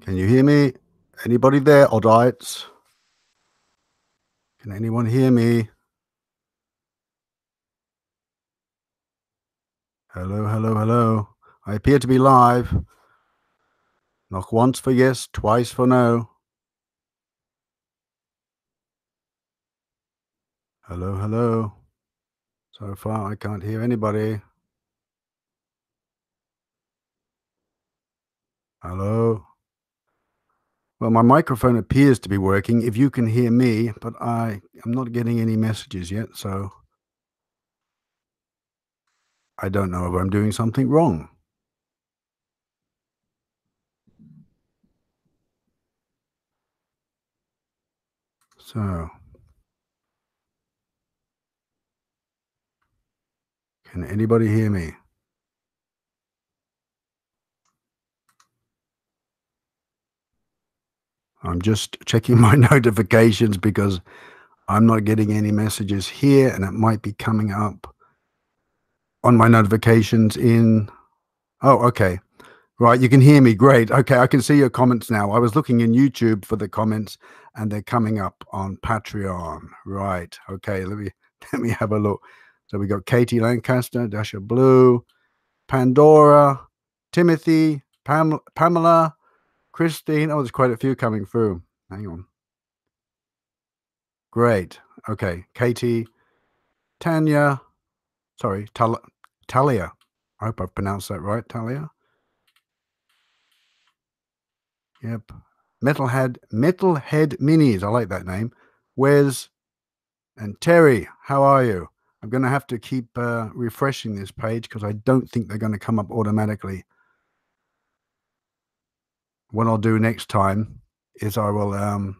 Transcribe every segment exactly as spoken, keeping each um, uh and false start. Can you hear me? Anybody there, Oddites? Can anyone hear me? Hello, hello, hello. I appear to be live. Knock once for yes, twice for no. Hello, hello. So far, I can't hear anybody. Hello. Well, my microphone appears to be working, if you can hear me, but I am not getting any messages yet, so I don't know if I'm doing something wrong. So, can anybody hear me? I'm just checking my notifications because I'm not getting any messages here, and it might be coming up on my notifications in... Oh, okay. Right, you can hear me. Great. Okay, I can see your comments now. I was looking in YouTube for the comments, and they're coming up on Patreon. Right. Okay, let me, let me have a look. So we got Katie Lancaster, Dasha Blue, Pandora, Timothy, Pam Pamela, Christine. Oh, there's quite a few coming through. Hang on. Great. Okay. Katie, Tanya, sorry, Tal Talia. I hope I've pronounced that right, Talia. Yep. Metalhead, Metalhead Minis. I like that name. Wes and Terry, how are you? I'm going to have to keep uh, refreshing this page because I don't think they're going to come up automatically. What I'll do next time is I will, um,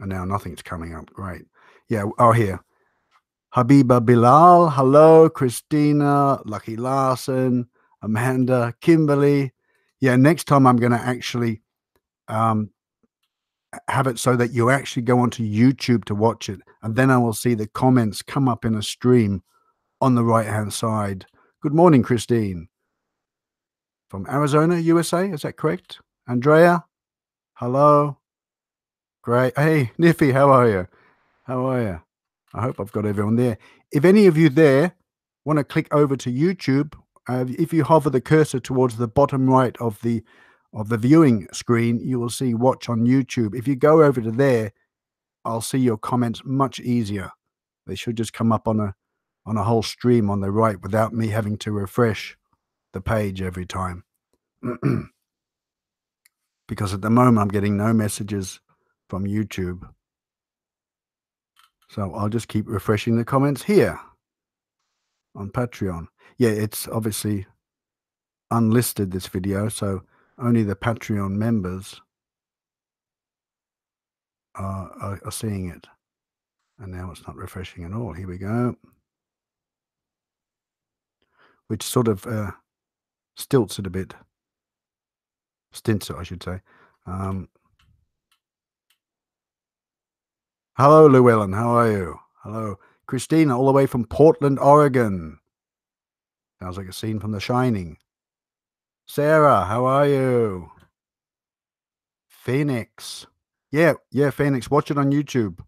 and now nothing's coming up, right? Yeah, oh, here. Habiba Bilal, hello, Christina, Lucky Larson, Amanda, Kimberly. Yeah, next time I'm going to actually um, have it so that you actually go onto YouTube to watch it, and then I will see the comments come up in a stream on the right-hand side. Good morning, Christine. From Arizona, U S A, is that correct? Andrea, hello. Great. Hey, Niffy, how are you? How are you? I hope I've got everyone there. If any of you there want to click over to YouTube, uh, if you hover the cursor towards the bottom right of the of the viewing screen, you will see watch on YouTube. If you go over to there, I'll see your comments much easier. They should just come up on a on a whole stream on the right without me having to refresh the page every time. Because at the moment I'm getting no messages from YouTube. So I'll just keep refreshing the comments here on Patreon. Yeah, it's obviously unlisted, this video, so only the Patreon members are, are, are seeing it. And now it's not refreshing at all. Here we go. Which sort of uh, stilts it a bit. Stints it, I should say. Um, hello, Llewellyn. How are you? Hello. Christina, all the way from Portland, Oregon. Sounds like a scene from The Shining. Sarah, how are you? Phoenix. Yeah, yeah, Phoenix. Watch it on YouTube.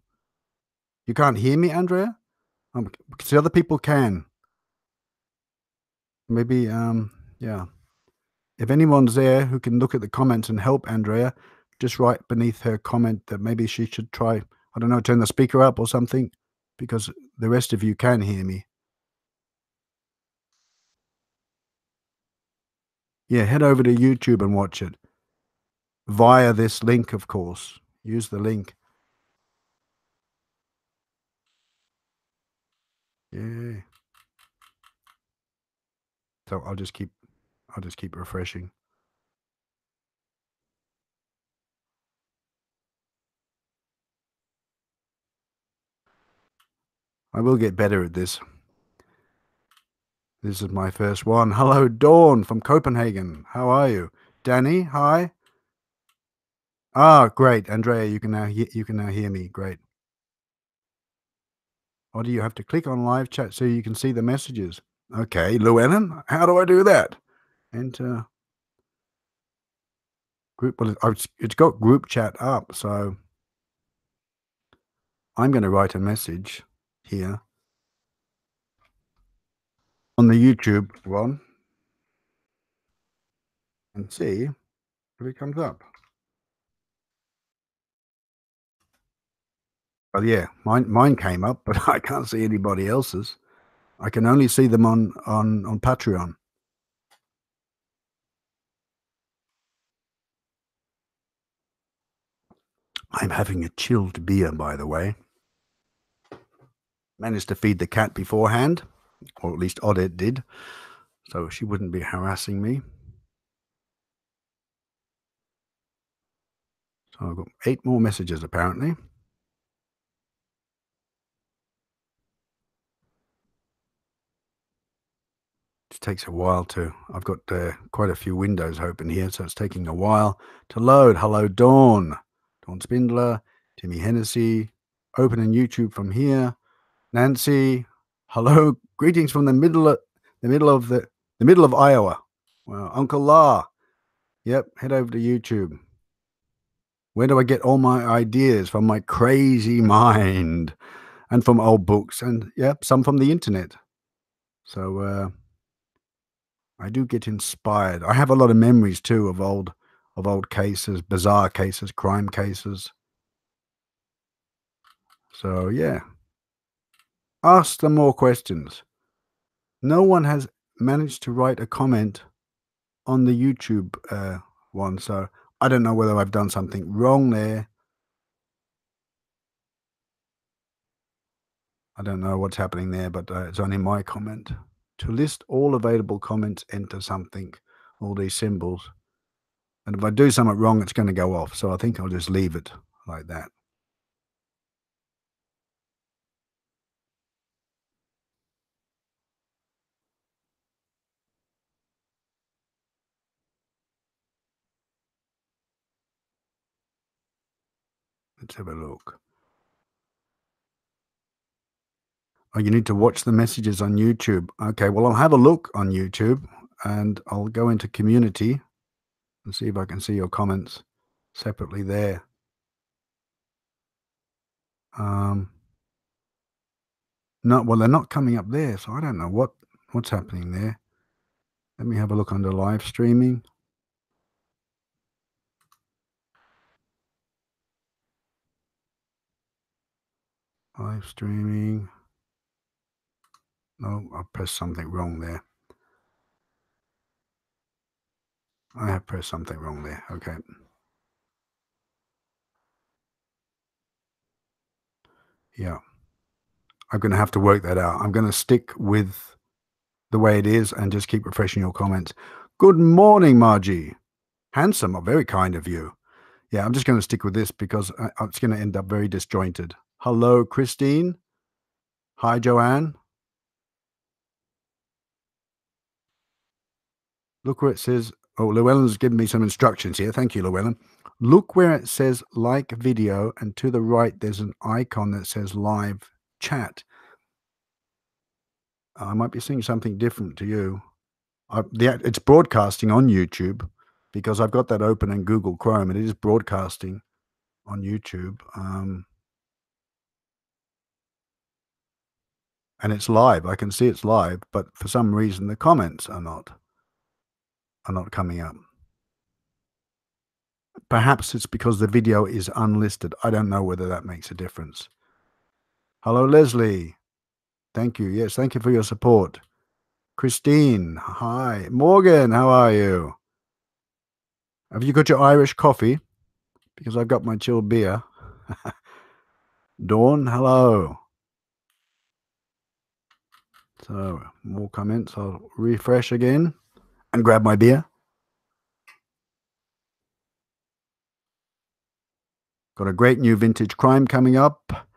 You can't hear me, Andrea? Um, see, other people can. Maybe, um, yeah. If anyone's there who can look at the comments and help Andrea, just write beneath her comment that maybe she should try, I don't know, turn the speaker up or something, because the rest of you can hear me. Yeah, head over to YouTube and watch it. Via this link, of course. Use the link. Yeah. So I'll just keep I'll just keep refreshing. I will get better at this. This is my first one. Hello, Dawn from Copenhagen. How are you? Danny, hi. Ah, great. Andrea, you can now hear, you can now hear me. Great. Or do you have to click on live chat so you can see the messages? Okay, Llewellyn, how do I do that? Enter. Group, well, it's, it's got group chat up, so I'm going to write a message here on the YouTube one and see if it comes up. Well, yeah, mine mine came up, but I can't see anybody else's. I can only see them on on on Patreon. I'm having a chilled beer, by the way. Managed to feed the cat beforehand, or at least Odette did, so she wouldn't be harassing me. So I've got eight more messages apparently. Takes a while to I've got uh, quite a few windows open here, so it's taking a while to load. Hello Dawn, Dawn Spindler, Timmy Hennessy, opening YouTube from here. Nancy, hello, greetings from the middle of the middle of the the middle of Iowa. Well, Uncle La, yep, head over to YouTube. Where do I get all my ideas from? My crazy mind, and from old books, and yep, some from the internet. So uh I do get inspired. I have a lot of memories too of old, of old cases, bizarre cases, crime cases. So yeah, ask them more questions. No one has managed to write a comment on the YouTube uh, one, so I don't know whether I've done something wrong there. I don't know what's happening there, but uh, it's only my comment. To list all available comments, enter something, all these symbols. And if I do something wrong, it's going to go off. So I think I'll just leave it like that. Let's have a look. Oh, you need to watch the messages on YouTube. Okay, well, I'll have a look on YouTube and I'll go into community and see if I can see your comments separately there. Um, no, well, they're not coming up there, so I don't know what, what's happening there. Let me have a look under live streaming. Live streaming. No, I pressed something wrong there. I have pressed something wrong there. Okay. Yeah. I'm going to have to work that out. I'm going to stick with the way it is and just keep refreshing your comments. Good morning, Margie. Handsome, or very kind of you. Yeah, I'm just going to stick with this because it's going to end up very disjointed. Hello, Christine. Hi, Joanne. Look where it says, oh, Llewellyn's given me some instructions here. Thank you, Llewellyn. Look where it says like video, and to the right, there's an icon that says live chat. I might be seeing something different to you. I, the, it's broadcasting on YouTube because I've got that open in Google Chrome, and it is broadcasting on YouTube. Um, and it's live. I can see it's live, but for some reason, the comments are not. Are not coming up. Perhaps it's because the video is unlisted. I don't know whether that makes a difference. Hello, Leslie. Thank you. Yes, thank you for your support. Christine, hi. Morgan, how are you? Have you got your Irish coffee? Because I've got my chilled beer. Dawn, hello. So, more comments. I'll refresh again. And grab my beer. Got a great new vintage crime coming up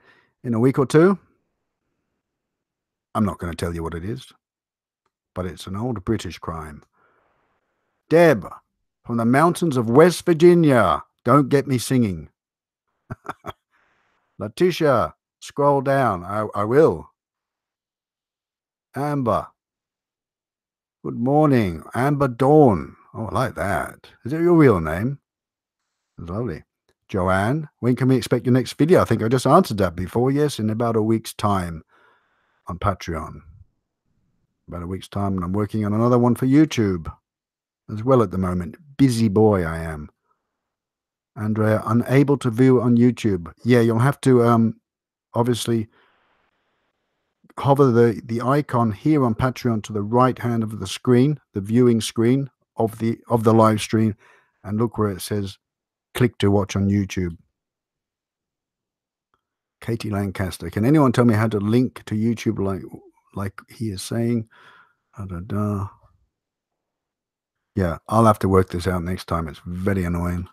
in a week or two. I'm not going to tell you what it is, but it's an old British crime. Deb, from the mountains of West Virginia. Don't get me singing. Letitia, scroll down. I, I will. Amber. Good morning, Amber Dawn. Oh, I like that. Is it your real name? Lovely. Joanne, when can we expect your next video? I think I just answered that before. Yes, in about a week's time on Patreon. About a week's time, and I'm working on another one for YouTube as well at the moment. Busy boy I am. Andrea, unable to view on YouTube. Yeah, you'll have to um, obviously hover the, the icon here on Patreon to the right hand of the screen, the viewing screen of the of the live stream, and look where it says click to watch on YouTube. Katie Lancaster, can anyone tell me how to link to YouTube like like he is saying? Da, da, da. Yeah, I'll have to work this out next time. It's very annoying.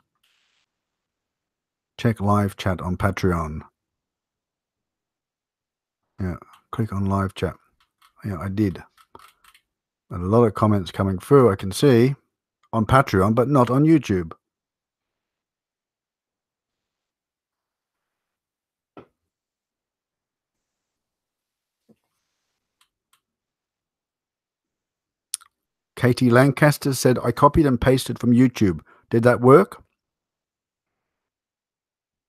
Check live chat on Patreon. Yeah, click on live chat. Yeah, I did. A lot of comments coming through, I can see, on Patreon, but not on YouTube. Katie Lancaster said, I copied and pasted from YouTube. Did that work?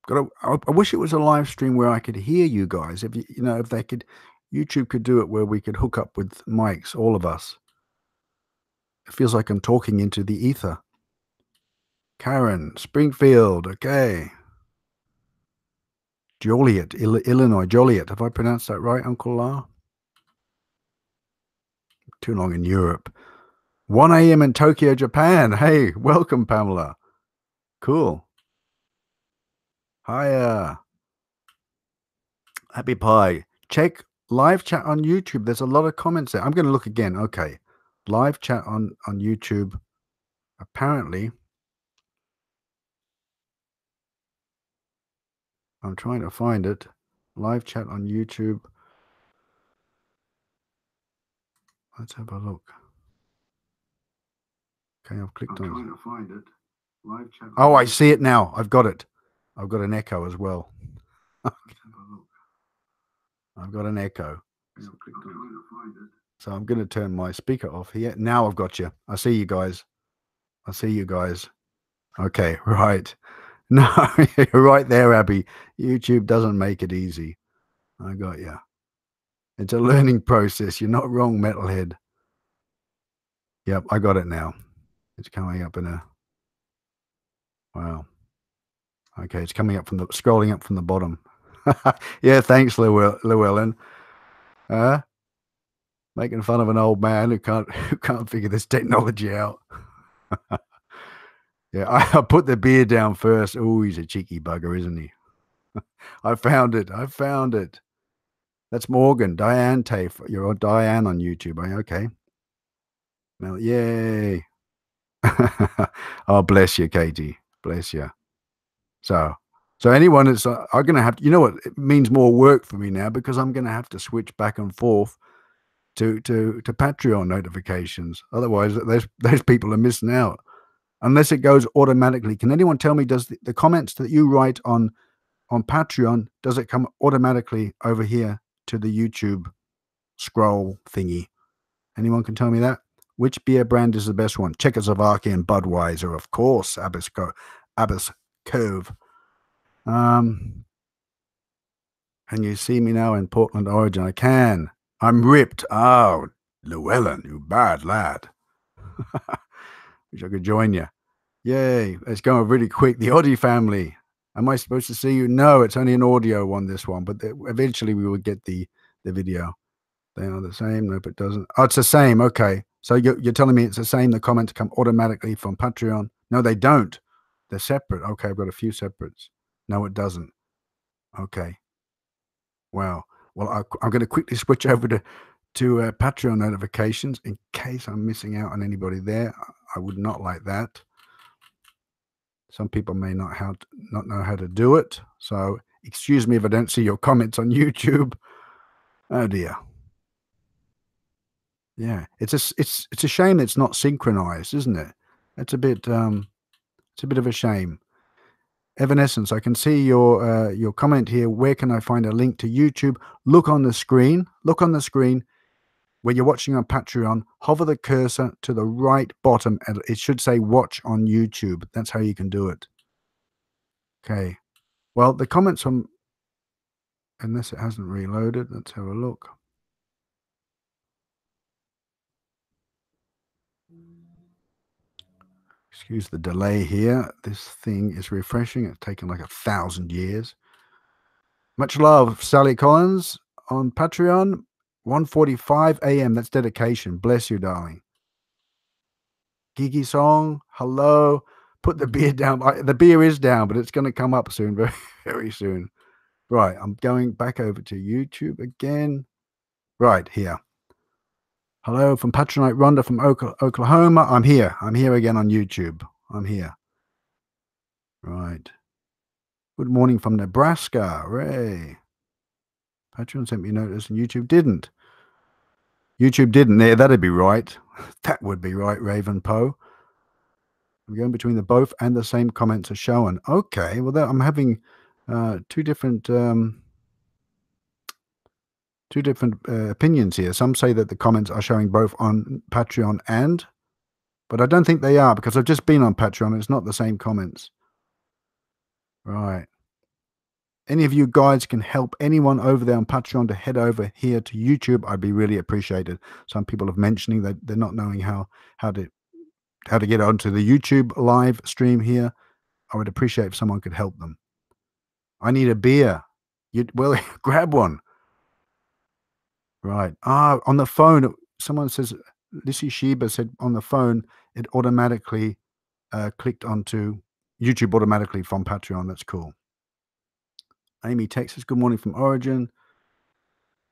Got a, I wish it was a live stream where I could hear you guys. If you, you know, if they could, YouTube could do it where we could hook up with mics, all of us. It feels like I'm talking into the ether. Karen, Springfield, okay. Joliet, Il Illinois, Joliet. Have I pronounced that right, Uncle La? Too long in Europe. one A M in Tokyo, Japan. Hey, welcome, Pamela. Cool. Hiya. Happy Pie. Check live chat on YouTube. There's a lot of comments there. I'm going to look again. Okay. Live chat on, on YouTube. Apparently. I'm trying to find it. Live chat on YouTube. Let's have a look. Okay, I've clicked I'm on trying it. To find it. Live chat on oh, I see it now. I've got it. I've got an echo as well. I've got an echo. So I'm going to turn my speaker off here. Now I've got you. I see you guys. I see you guys. Okay, right. No, you're right there, Abby. YouTube doesn't make it easy. I got you. It's a learning process. You're not wrong, Metalhead. Yep, I got it now. It's coming up in a... Wow. Okay, it's coming up from the scrolling up from the bottom. Yeah, thanks, Llewellyn. Uh, making fun of an old man who can't who can't figure this technology out. Yeah, I, I put the beer down first. Oh, he's a cheeky bugger, isn't he? I found it. I found it. That's Morgan. Diane Tafe. You're Diane on YouTube. Eh? Okay. Now, yay. Oh, bless you, Katie. Bless you. So, so anyone that's, uh, I'm going to have, you know what, it means more work for me now because I'm going to have to switch back and forth to, to, to Patreon notifications. Otherwise, those, those people are missing out. Unless it goes automatically. Can anyone tell me, does the, the comments that you write on, on Patreon, does it come automatically over here to the YouTube scroll thingy? Anyone can tell me that? Which beer brand is the best one? Czechoslovakian Budweiser, of course, Abbasco, Abbas. Cove. Um, can you see me now in Portland origin? I can. I'm ripped. Oh, Llewellyn, you bad lad. Wish I could join you. Yay. It's going really quick. The Oddie family. Am I supposed to see you? No, it's only an audio one, this one. But eventually we will get the, the video. They are the same. Nope, it doesn't. Oh, it's the same. Okay. So you're, you're telling me it's the same. The comments come automatically from Patreon. No, they don't. They're separate. Okay, I've got a few separates. No, it doesn't. Okay. Wow. Well, I, I'm going to quickly switch over to, to uh, Patreon notifications in case I'm missing out on anybody there. I would not like that. Some people may not, how to, not know how to do it. So excuse me if I don't see your comments on YouTube. Oh, dear. Yeah. It's a, it's, it's a shame it's not synchronized, isn't it? It's a bit... Um, It's a bit of a shame. Evanescence, I can see your uh, your comment here. Where can I find a link to YouTube? Look on the screen. Look on the screen where you're watching on Patreon. Hover the cursor to the right bottom. And it should say watch on YouTube. That's how you can do it. Okay. Well, the comments on... Unless it hasn't reloaded, let's have a look. Excuse the delay here. This thing is refreshing. It's taken like a thousand years. Much love, Sally Collins on Patreon. one forty-five a m That's dedication. Bless you, darling. Gigi Song, hello. Put the beer down. I, the beer is down, but it's going to come up soon, very, very soon. Right, I'm going back over to YouTube again. Right, here. Hello from Patronite Rhonda from Oklahoma. I'm here. I'm here again on YouTube. I'm here. Right. Good morning from Nebraska. Hooray. Patreon sent me a notice and YouTube didn't. YouTube didn't. There, that'd be right. That would be right, Raven Poe. I'm going between the both and the same comments are shown. Okay, well, I'm having uh, two different um, two different uh, opinions here. Some say that the comments are showing both on Patreon and, but I don't think they are because I've just been on Patreon. It's not the same comments. Right. Any of you guys can help anyone over there on Patreon to head over here to YouTube. I'd be really appreciated. Some people have mentioned that they're not knowing how how to how to get onto the YouTube live stream here. I would appreciate if someone could help them. I need a beer. You well, grab one. Right. Ah, on the phone, someone says, Lissy Sheba said on the phone, it automatically uh, clicked onto YouTube automatically from Patreon. That's cool. Amy, Texas. Good morning from Origin.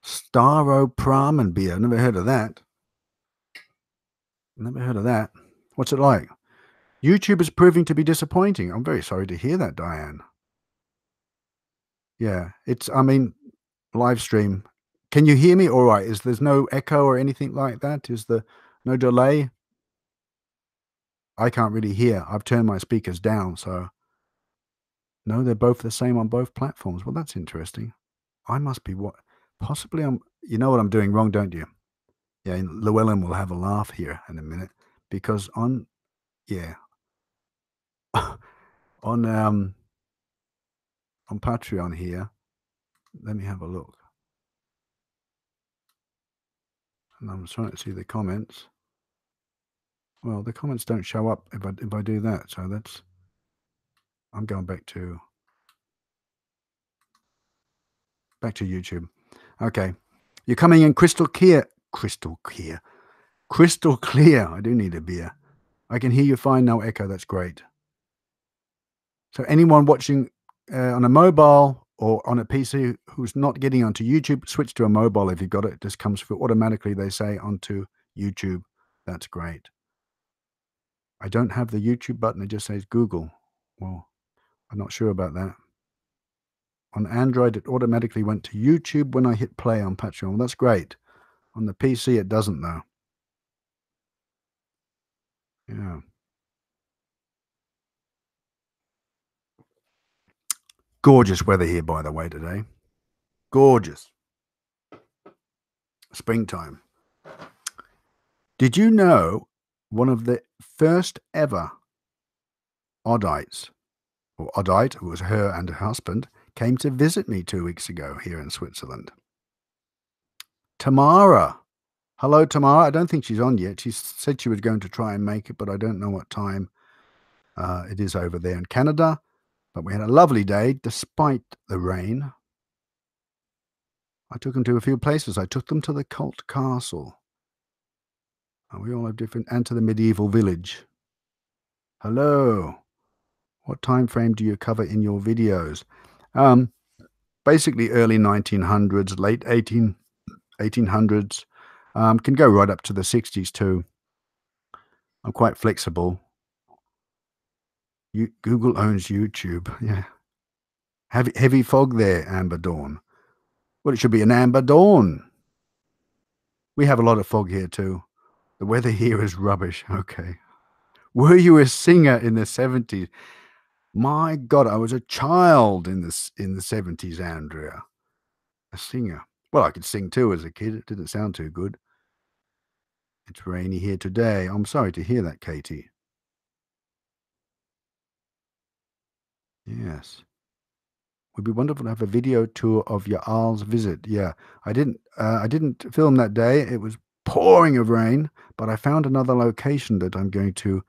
Staro Pram and beer. Never heard of that. Never heard of that. What's it like? YouTube is proving to be disappointing. I'm very sorry to hear that, Diane. Yeah, it's, I mean, live stream. Can you hear me? All right. Is there's no echo or anything like that? Is there no delay? I can't really hear. I've turned my speakers down, so... No, they're both the same on both platforms. Well, that's interesting. I must be what? Possibly I'm... You know what I'm doing wrong, don't you? Yeah, and Llewellyn will have a laugh here in a minute. Because on... Yeah. on, um, on Patreon here... Let me have a look. And I'm trying to see the comments. Well, the comments don't show up if I, if I do that. So that's... I'm going back to back to YouTube. Okay, you're coming in crystal clear, crystal clear, crystal clear. I do need a beer. I can hear you fine, no echo. That's great. So anyone watching uh, on a mobile or on a P C who's not getting onto YouTube, switch to a mobile if you've got it. It just comes through automatically. They say onto YouTube. That's great. I don't have the YouTube button. It just says Google. Well. I'm not sure about that. On Android, it automatically went to YouTube when I hit play on Patreon. Well, that's great. On the P C, it doesn't, though. Yeah. Gorgeous weather here, by the way, today. Gorgeous. Springtime. Did you know one of the first ever Oddites? Or Odette, who was her and her husband, came to visit me two weeks ago here in Switzerland. Tamara. Hello, Tamara. I don't think she's on yet. She said she was going to try and make it, but I don't know what time uh, it is over there in Canada. But we had a lovely day despite the rain. I took them to a few places. I took them to the Cult Castle. And we all have different... And to the medieval village. Hello. What time frame do you cover in your videos? Um, basically early nineteen hundreds, late eighteen, eighteen hundreds. Um, can go right up to the sixties too. I'm quite flexible. You, Google owns YouTube. Yeah. Heavy, heavy fog there, Amber Dawn. Well, it should be an Amber Dawn. We have a lot of fog here too. The weather here is rubbish. Okay. Were you a singer in the seventies? My God, I was a child in the, in the seventies, Andrea. A singer. Well, I could sing too as a kid. It didn't sound too good. It's rainy here today. I'm sorry to hear that, Katie. Yeah. Yes. Would be wonderful to have a video tour of your Isle's visit. Yeah, I didn't. Uh, I didn't film that day. It was pouring of rain, but I found another location that I'm going to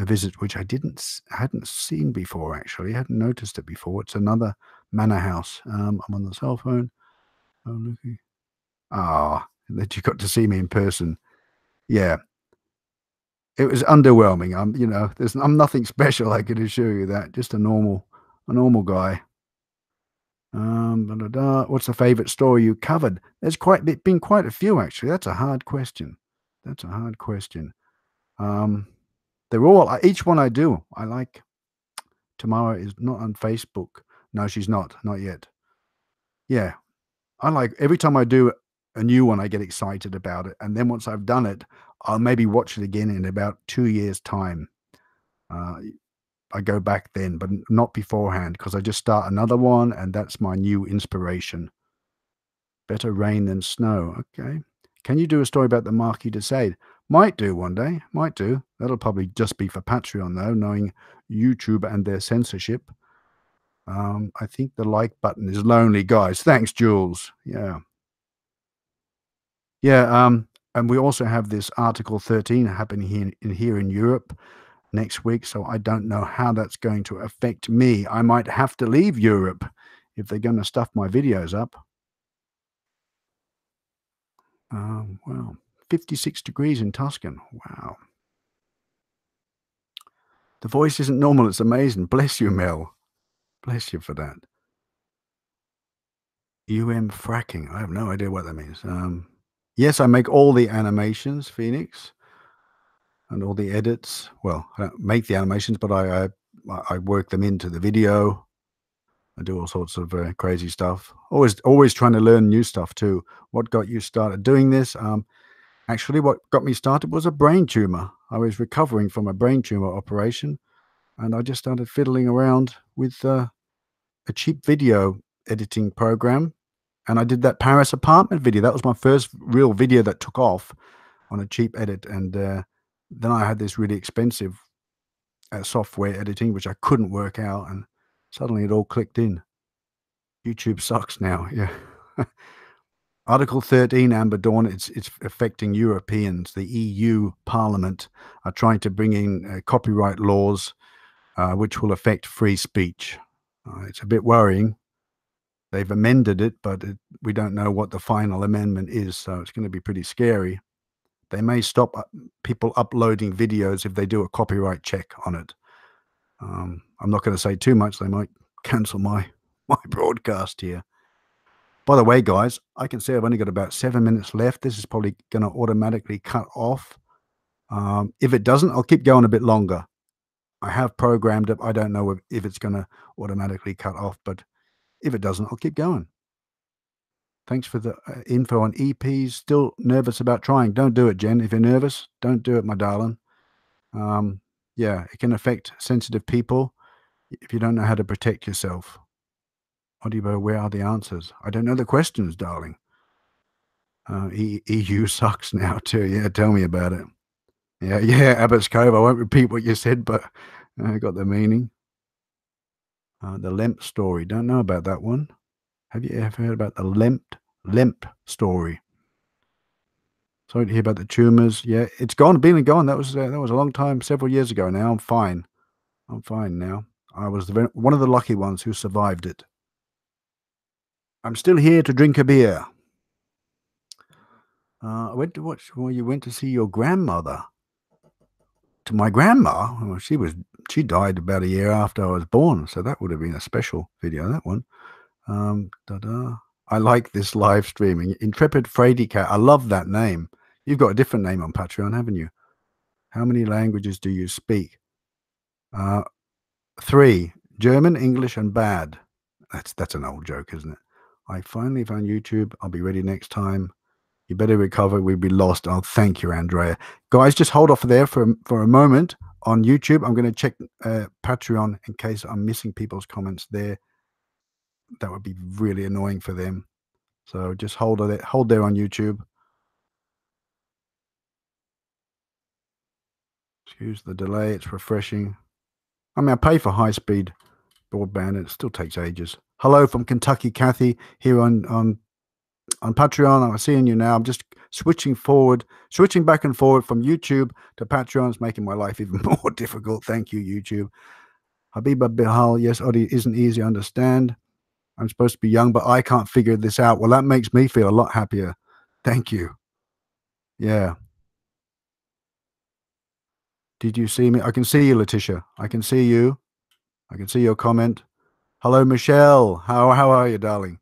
uh, visit, which I didn't hadn't seen before. Actually, I hadn't noticed it before. It's another manor house. Um, I'm on the cell phone. Oh, looking. Ah, that you got to see me in person. Yeah. It was underwhelming. I'm, you know, there's I'm nothing special. I can assure you that. Just a normal, a normal guy. Um, da, da, da. What's the favorite story you covered? There's quite been quite a few actually. That's a hard question. That's a hard question. Um, they're all each one I do. I like. Tamara is not on Facebook. No, she's not. Not yet. Yeah, I like every time I do a new one, I get excited about it, and then once I've done it, I'll maybe watch it again in about two years' time. Uh, I go back then, but not beforehand, because I just start another one, and that's my new inspiration. Better rain than snow. Okay. Can you do a story about the Marquis de Sade? Might do one day. Might do. That'll probably just be for Patreon, though, knowing YouTube and their censorship. Um, I think the like button is lonely, guys. Thanks, Jules. Yeah. Yeah, um, and we also have this Article thirteen happening here in, here in Europe next week, so I don't know how that's going to affect me. I might have to leave Europe if they're going to stuff my videos up. Um, wow, fifty-six degrees in Tuscan. Wow. The voice isn't normal. It's amazing. Bless you, Mel. Bless you for that. U M fracking. I have no idea what that means. Um, yes, I make all the animations, Phoenix, and all the edits. Well, I don't make the animations, but I I, I work them into the video. I do all sorts of uh, crazy stuff. Always, always trying to learn new stuff too. What got you started doing this? Um, actually, what got me started was a brain tumor. I was recovering from a brain tumor operation, and I just started fiddling around with uh, a cheap video editing program. And I did that Paris apartment video. That was my first real video that took off on a cheap edit. And uh, then I had this really expensive uh, software editing, which I couldn't work out. And suddenly it all clicked in. YouTube sucks now. Yeah. Article thirteen, Amber Dawn, it's, it's affecting Europeans. The E U Parliament are trying to bring in uh, copyright laws, uh, which will affect free speech. Uh, it's a bit worrying. They've amended it, but it, we don't know what the final amendment is, so it's going to be pretty scary. They may stop up, people uploading videos if they do a copyright check on it. Um, I'm not going to say too much. They might cancel my, my broadcast here. By the way, guys, I can see I've only got about seven minutes left. This is probably going to automatically cut off. Um, if it doesn't, I'll keep going a bit longer. I have programmed it. I don't know if, if it's going to automatically cut off, but if it doesn't, I'll keep going. Thanks for the uh, info on E Ps. Still nervous about trying. Don't do it, Jen. If you're nervous, don't do it, my darling. Um, yeah, it can affect sensitive people if you don't know how to protect yourself. Audibo, where are the answers? I don't know the questions, darling. Uh, E U sucks now, too. Yeah, tell me about it. Yeah, yeah, Abbots Cove. I won't repeat what you said, but I got the meaning. Uh, the Lemp story. Don't know about that one. Have you ever heard about the Lemp, Lemp story? Sorry to hear about the tumours. Yeah, it's gone, been and gone. That was uh, that was a long time, several years ago now. I'm fine. I'm fine now. I was the very, one of the lucky ones who survived it. I'm still here to drink a beer. Uh, I went to watch, well, you went to see your grandmother. To my grandma, well, she was she died about a year after I was born, so that would have been a special video, that one. Um, da-da. I like this live streaming. Intrepid Frady Cat. I love that name. You've got a different name on Patreon, haven't you? How many languages do you speak? Uh, three. German, English, and bad. That's, that's an old joke, isn't it? I finally found YouTube. I'll be ready next time. You better recover. We'll be lost. Oh, thank you, Andrea. Guys, just hold off there for, for a moment. On YouTube, I'm going to check uh, Patreon in case I'm missing people's comments there. That would be really annoying for them. So just hold it, hold there on YouTube. Excuse the delay. It's refreshing. I mean, I pay for high-speed broadband, and it still takes ages. Hello from Kentucky, Kathy, here on on on Patreon. I'm seeing you now. I'm just switching forward, switching back and forward from YouTube to Patreon. It's making my life even more difficult. Thank you, YouTube. Habiba Bihal, yes, Oddie isn't easy to understand. I'm supposed to be young, but I can't figure this out. Well, that makes me feel a lot happier. Thank you. Yeah. Did you see me? I can see you, Letitia. I can see you. I can see your comment. Hello, Michelle. How, how are you, darling?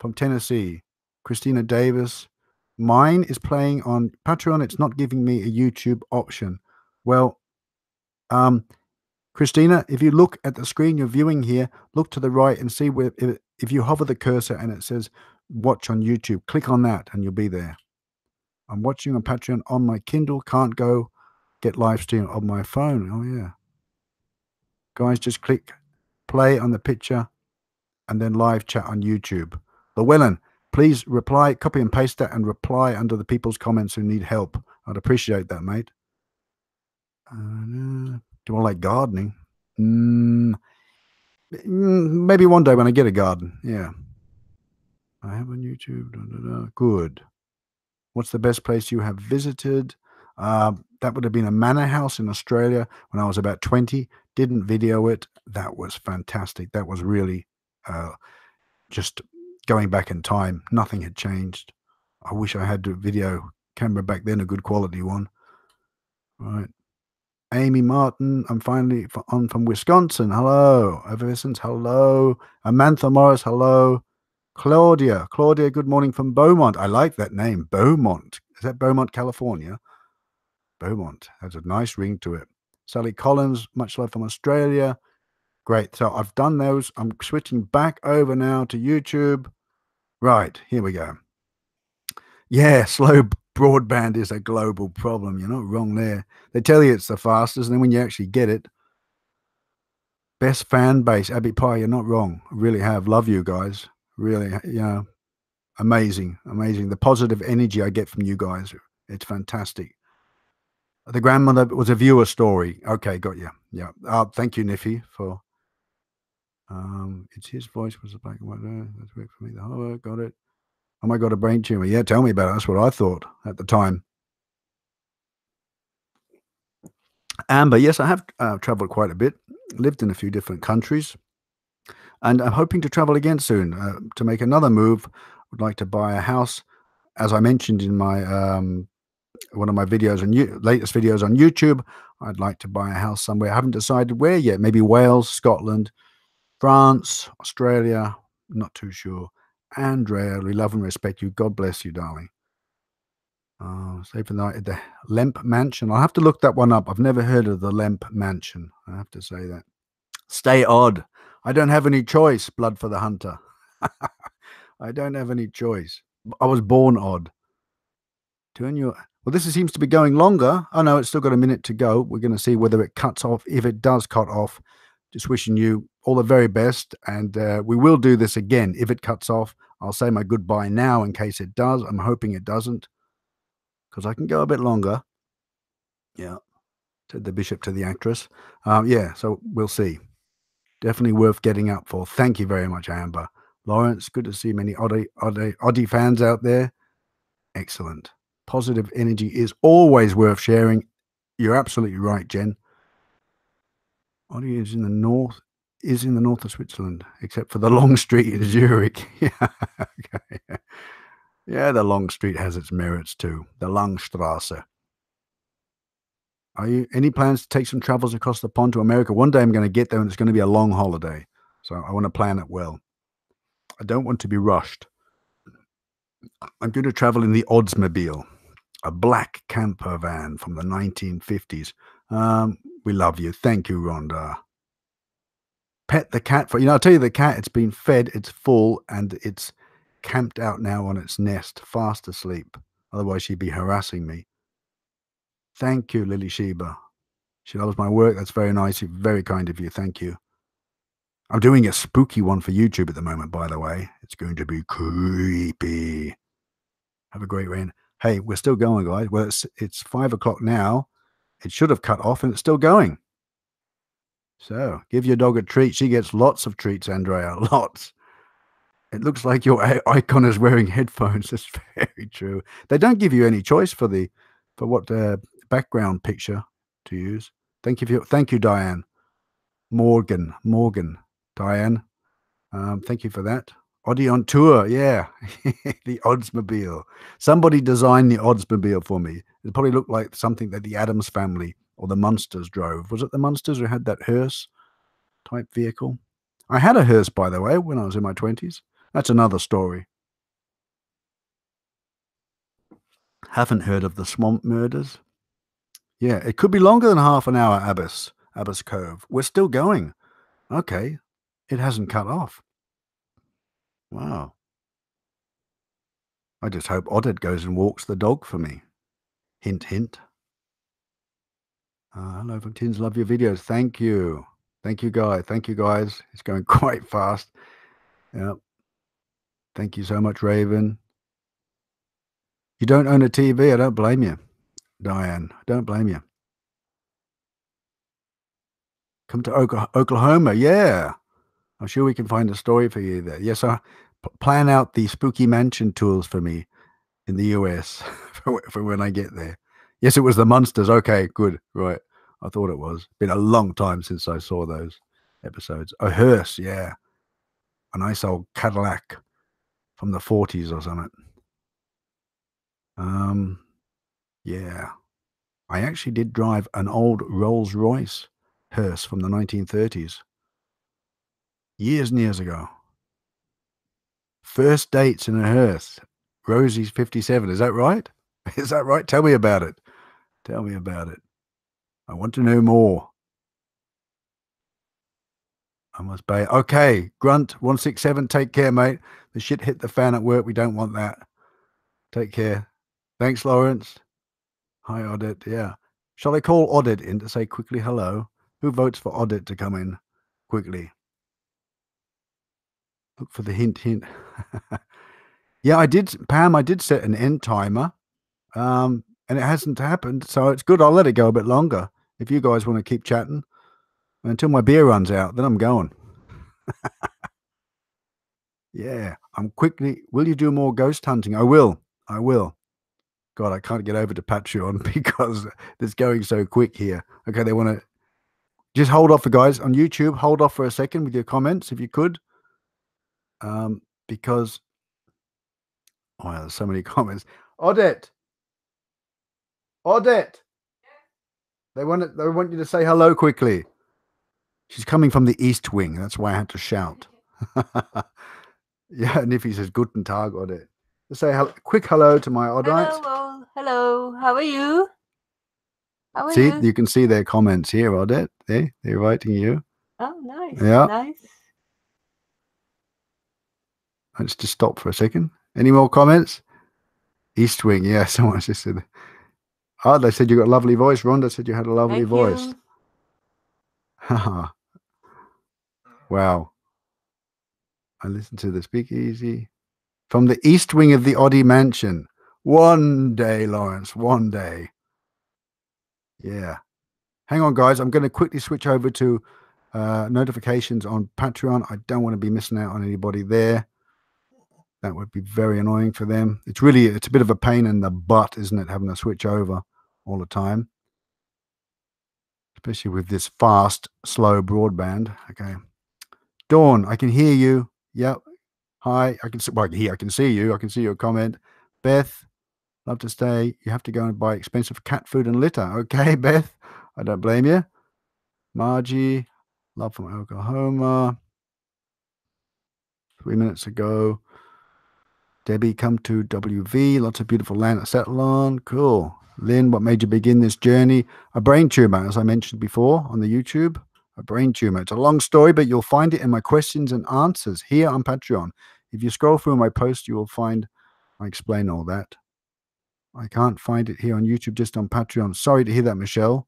From Tennessee. Christina Davis. Mine is playing on Patreon. It's not giving me a YouTube option. Well, um... Christina, if you look at the screen you're viewing here, look to the right and see where, if, if you hover the cursor and it says watch on YouTube, click on that and you'll be there. I'm watching on Patreon on my Kindle, can't go get live stream on my phone. Oh, yeah. Guys, just click play on the picture and then live chat on YouTube. Llewellyn, please reply, copy and paste that and reply under the people's comments who need help. I'd appreciate that, mate. Uh, Do I like gardening? Mm, maybe one day when I get a garden. Yeah. I have on YouTube. Da, da, da. Good. What's the best place you have visited? Uh, that would have been a manor house in Australia when I was about twenty. Didn't video it. That was fantastic. That was really uh, just going back in time. Nothing had changed. I wish I had a video camera back then, a good quality one. Right. Amy Martin, I'm finally on from Wisconsin. Hello. Everessence, hello. Amantha Morris, hello. Claudia, Claudia, good morning from Beaumont. I like that name, Beaumont. Is that Beaumont, California? Beaumont has a nice ring to it. Sally Collins, much love from Australia. Great. So I've done those. I'm switching back over now to YouTube. Right, here we go. Yeah, slow broadband is a global problem. You're not wrong there. They tell you it's the fastest, and then when you actually get it, best fan base, Abby Pie, you're not wrong. I really have. Love you guys. Really, you know, amazing, amazing. The positive energy I get from you guys, it's fantastic. The grandmother was a viewer story. Okay, got you. Yeah. Uh, thank you, Niffy, for... Um, it's his voice was the black and white. That's worked for me. The horror, got it. Oh my God, a brain tumor. Yeah, tell me about it. That's what I thought at the time. Amber, yes, I have uh, traveled quite a bit, lived in a few different countries, and I'm hoping to travel again soon uh, to make another move. I would like to buy a house, as I mentioned in my um, one of my videos and latest videos on YouTube. I'd like to buy a house somewhere. I haven't decided where yet. Maybe Wales, Scotland, France, Australia. Not too sure. Andrea, we love and respect you. God bless you, darling. Uh, Save for the night at the Lemp Mansion. I'll have to look that one up. I've never heard of the Lemp Mansion. I have to say that. Stay odd. I don't have any choice, Blood for the Hunter. I don't have any choice. I was born odd. Turn your... Well, this seems to be going longer. Oh, no, it's still got a minute to go. We're going to see whether it cuts off. If it does cut off, just wishing you all the very best, and uh, we will do this again. If it cuts off, I'll say my goodbye now in case it does. I'm hoping it doesn't, because I can go a bit longer. Yeah, said the bishop to the actress. Um, yeah, so we'll see. Definitely worth getting up for. Thank you very much, Amber. Lawrence, good to see many Oddie, Oddie, Oddie fans out there. Excellent. Positive energy is always worth sharing. You're absolutely right, Jen. Oddie is in the north. Is in the north of Switzerland, except for the long street in Zurich. Yeah, okay. Yeah, the long street has its merits too. The Langstrasse. Are you any plans to take some travels across the pond to America? One day I'm going to get there, and it's going to be a long holiday. So I want to plan it well. I don't want to be rushed. I'm going to travel in the Oddsmobile, a black camper van from the nineteen fifties. Um, we love you. Thank you, Rhonda. Pet the cat for you know. I'll tell you, the cat, it's been fed, it's full, and it's camped out now on its nest, fast asleep. Otherwise, she'd be harassing me. Thank you, Lily Sheba. She loves my work. That's very nice. Very kind of you. Thank you. I'm doing a spooky one for YouTube at the moment, by the way. It's going to be creepy. Have a great rain. Hey, we're still going, guys. Well, it's, it's five o'clock now. It should have cut off, and it's still going. So give your dog a treat. She gets lots of treats, Andrea. Lots. It looks like your icon is wearing headphones. That's very true. They don't give you any choice for the for what uh, background picture to use. Thank you, for your, thank you, Diane. Morgan, Morgan, Diane. Um, thank you for that. Oddie on tour, yeah. The Oddsmobile. Somebody designed the Oddsmobile for me. It probably looked like something that the Addams family or the Munsters drove. Was it the Munsters who had that hearse type vehicle? I had a hearse, by the way, when I was in my twenties. That's another story. Haven't heard of the Swamp Murders? Yeah, it could be longer than half an hour, Abbas, Abbas Cove. We're still going. Okay, it hasn't cut off. Wow. I just hope Odette goes and walks the dog for me. Hint, hint. Uh, hello from Tins, love your videos. Thank you. Thank you, Guy. Thank you, guys. It's going quite fast. Yep. Thank you so much, Raven. You don't own a T V. I don't blame you, Diane. I don't blame you. Come to Oklahoma. Yeah. I'm sure we can find a story for you there. Yes, I plan out the spooky mansion tours for me in the U S for, for when I get there. Yes, it was the Munsters. Okay, good. Right. I thought it was. Been a long time since I saw those episodes. A hearse. Yeah. A nice old Cadillac. From the forties or something. Um, yeah. I actually did drive an old Rolls Royce hearse from the nineteen thirties. Years and years ago. First dates in a hearse. Rosie's fifty-seven. Is that right? Is that right? Tell me about it. Tell me about it. I want to know more. I must pay. Okay, Grunt, one six seven, take care, mate. The shit hit the fan at work. We don't want that. Take care. Thanks, Lawrence. Hi, Odette. Yeah. Shall I call Odette in to say quickly hello? Who votes for Odette to come in quickly? Look for the hint, hint. Yeah, I did, Pam, I did set an end timer, um, and it hasn't happened, so it's good. I'll let it go a bit longer if you guys want to keep chatting. Until my beer runs out, then I'm going. Yeah, I'm quickly... Will you do more ghost hunting? I will. I will. God, I can't get over to Patreon because it's going so quick here. Okay, they want to... Just hold off, for guys. On YouTube, hold off for a second with your comments, if you could. Um, because... Oh, there's so many comments. Odette! Odette! They want it, they want you to say hello quickly. She's coming from the East Wing. That's why I had to shout. Yeah, Niffy says, Guten Tag, Odette. Let's say a quick hello to my Oddites. Hello, hello. How are you? How are see, you? You can see their comments here, Odette. They, they're writing you. Oh, nice. Yeah. Nice. Let's just stop for a second. Any more comments? East Wing, yeah. Someone just said. Oh, they said you got a lovely voice. Rhonda said you had a lovely Thank voice. You. Wow. I listened to the speakeasy from the East Wing of the Oddie Mansion. One day, Lawrence, one day. Yeah. Hang on, guys. I'm going to quickly switch over to uh, notifications on Patreon. I don't want to be missing out on anybody there. That would be very annoying for them. It's really, it's a bit of a pain in the butt, isn't it? Having to switch over all the time. Especially with this fast, slow broadband. Okay. Dawn, I can hear you. Yep. Hi. I can see, well, I can hear, I can see you. I can see your comment. Beth, love to stay. You have to go and buy expensive cat food and litter. Okay, Beth. I don't blame you. Margie, love from Oklahoma. Three minutes ago. Debbie, come to W V. Lots of beautiful land at settle on. Cool. Lynn, what made you begin this journey? A brain tumor, as I mentioned before on the YouTube. A brain tumor. It's a long story, but you'll find it in my questions and answers here on Patreon. If you scroll through my post, you will find I explain all that. I can't find it here on YouTube, just on Patreon. Sorry to hear that, Michelle.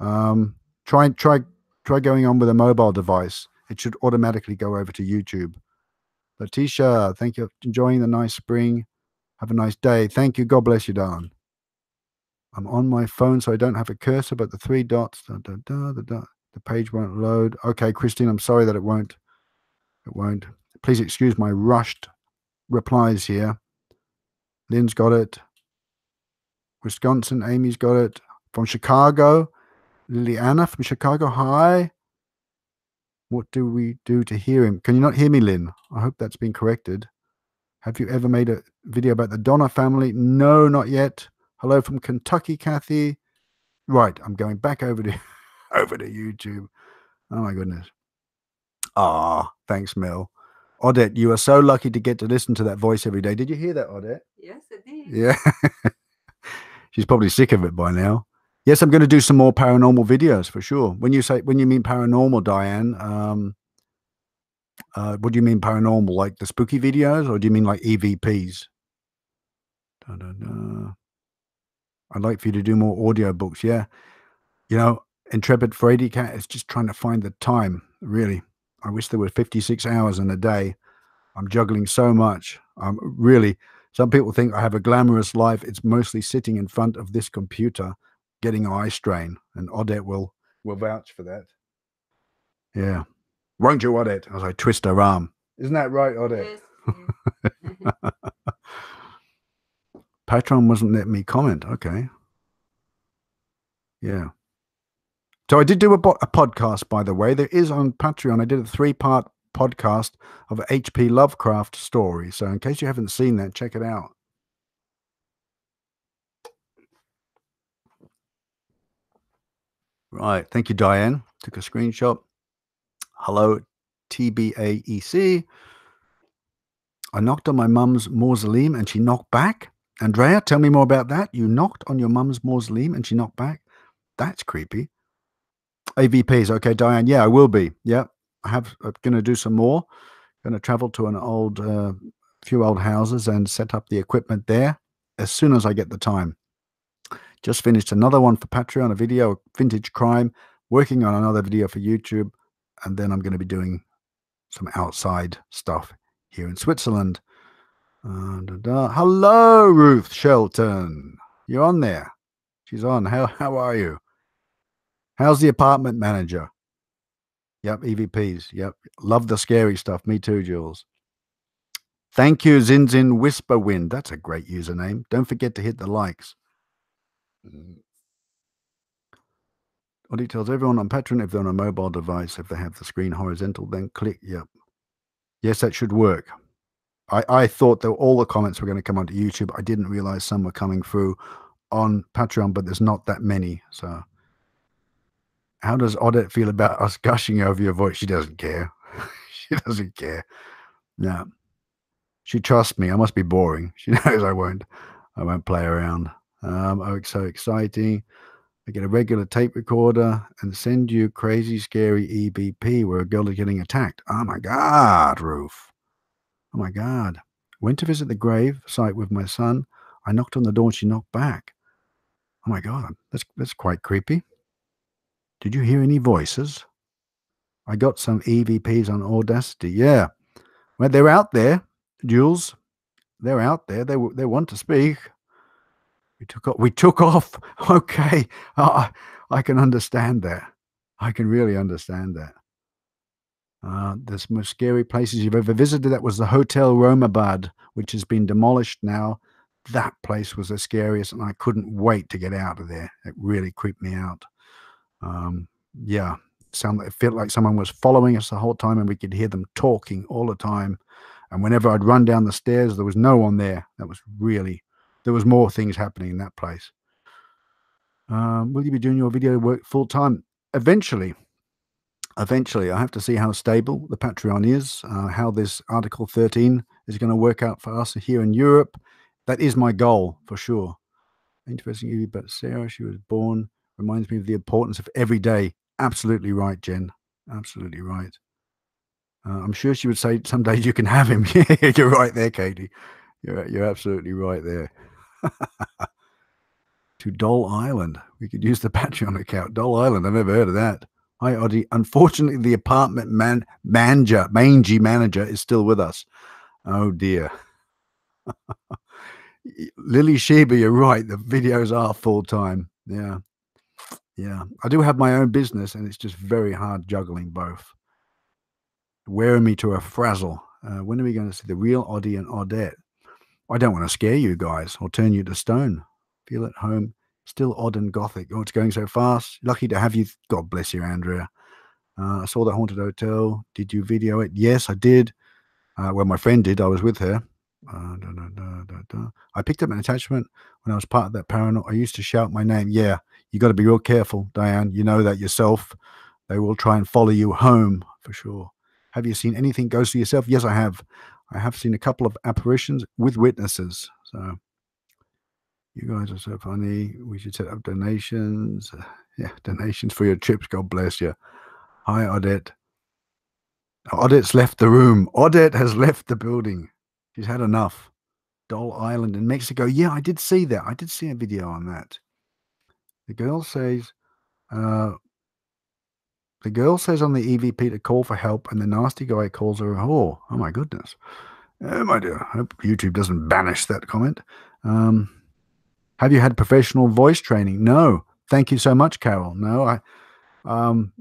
Um, try, try, try going on with a mobile device. It should automatically go over to YouTube. Letitia, thank you. Enjoying the nice spring. Have a nice day. Thank you. God bless you, darling. I'm on my phone, so I don't have a cursor, but the three dots, da, da, da, da, da. The page won't load. Okay, Christine, I'm sorry that it won't. It won't. Please excuse my rushed replies here. Lynn's got it. Wisconsin, Amy's got it. From Chicago, Liliana from Chicago. Hi. What do we do to hear him? Can you not hear me, Lynn? I hope that's been corrected. Have you ever made a video about the Donner family? No, not yet. Hello from Kentucky, Kathy. Right, I'm going back over to over to YouTube. Oh my goodness. Ah, thanks, Mel. Odette, you are so lucky to get to listen to that voice every day. Did you hear that, Odette? Yes, I did. Yeah. She's probably sick of it by now. Yes, I'm going to do some more paranormal videos for sure. When you say when you mean paranormal, Diane, um, uh, what do you mean paranormal? Like the spooky videos, or do you mean like E V Ps? Da, da, da. I'd like for you to do more audio books. Yeah, you know, Intrepid Freddy Cat is just trying to find the time. Really, I wish there were fifty-six hours in a day. I'm juggling so much. I'm really. Some people think I have a glamorous life. It's mostly sitting in front of this computer, getting eye strain, and Odette will will vouch for that. Yeah, won't you, Odette? As I twist her arm, isn't that right, Odette? Yes. Patreon wasn't letting me comment. Okay. Yeah. So I did do a, a podcast, by the way. There is on Patreon. I did a three-part podcast of an H P Lovecraft story. So in case you haven't seen that, check it out. Right. Thank you, Diane. Took a screenshot. Hello, T B A E C. I knocked on my mum's mausoleum and she knocked back. Andrea, tell me more about that. You knocked on your mum's mausoleum and she knocked back. That's creepy. A V Ps. Okay, Diane. Yeah, I will be. Yeah, I have, I'm going to do some more. Going to travel to an old, uh, few old houses and set up the equipment there as soon as I get the time. Just finished another one for Patreon, a video, vintage crime, working on another video for YouTube. And then I'm going to be doing some outside stuff here in Switzerland. Uh, da, da. Hello, Ruth Shelton. You're on there. She's on. How how are you? How's the apartment manager? Yep, E V Ps. Yep, love the scary stuff. Me too, Jules. Thank you, Zinzin Whisperwind. That's a great username. Don't forget to hit the likes. Odie tells everyone on Patreon if they're on a mobile device, if they have the screen horizontal, then click. Yep. Yes, that should work. I, I thought that all the comments were going to come onto YouTube. I didn't realize some were coming through on Patreon, but there's not that many. So how does Odette feel about us gushing over your voice? She doesn't care. She doesn't care. No. She trusts me. I must be boring. She knows I won't. I won't play around. Um, oh, it's so exciting. I get a regular tape recorder and send you crazy, scary E B P where a girl is getting attacked. Oh, my God, Ruth. Oh, my God. Went to visit the grave site with my son. I knocked on the door and she knocked back. Oh, my God. That's, that's quite creepy. Did you hear any voices? I got some E V Ps on Audacity. Yeah. Well, they're out there, Jules. They're out there. They, they want to speak. We took off. We took off. Okay. Uh, I can understand that. I can really understand that. Uh, the most scary places you've ever visited, that was the Hotel Romabad, which has been demolished now. That place was the scariest, and I couldn't wait to get out of there. It really creeped me out. Um, yeah, sound, it felt like someone was following us the whole time, and we could hear them talking all the time. And whenever I'd run down the stairs, there was no one there. That was really, there was more things happening in that place. Um, will you be doing your video work full-time? Eventually. Eventually, I have to see how stable the Patreon is, uh, how this Article thirteen is going to work out for us here in Europe. That is my goal, for sure. Interesting about Sarah, she was born, reminds me of the importance of every day. Absolutely right, Jen. Absolutely right. Uh, I'm sure she would say, some days you can have him. Yeah, you're right there, Katie. You're, you're absolutely right there. To Doll Island. We could use the Patreon account. Doll Island, I've never heard of that. Hi, Oddy. Unfortunately, the apartment man, manager, mangy manager is still with us. Oh, dear. Lily Sheba, you're right. The videos are full-time. Yeah. Yeah, I do have my own business, and it's just very hard juggling both. Wearing me to a frazzle. Uh, when are we going to see the real Oddie and Odette? I don't want to scare you guys or turn you to stone. Feel at home. Still odd and gothic. Oh, it's going so fast. Lucky to have you. God bless you, Andrea. Uh, I saw the haunted hotel. Did you video it? Yes, I did. Uh, well, my friend did. I was with her. Uh, da, da, da, da, da. I picked up an attachment when I was part of that paranormal. I used to shout my name. Yeah, you got to be real careful, Diane. You know that yourself. They will try and follow you home for sure. Have you seen anything ghostly yourself? Yes, I have. I have seen a couple of apparitions with witnesses. So you guys are so funny. We should set up donations. Yeah, donations for your trips. God bless you. Hi, Odette. Odette's left the room. Odette has left the building. She's had enough. Doll Island in Mexico. Yeah, I did see that. I did see a video on that. The girl says, uh, the girl says on the E V P to call for help, and the nasty guy calls her a whore. Oh, my goodness. Oh, my dear. I hope YouTube doesn't banish that comment. Um, have you had professional voice training? No. Thank you so much, Carol. No, I... Um,